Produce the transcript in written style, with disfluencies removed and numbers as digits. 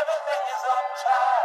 Everything is on time.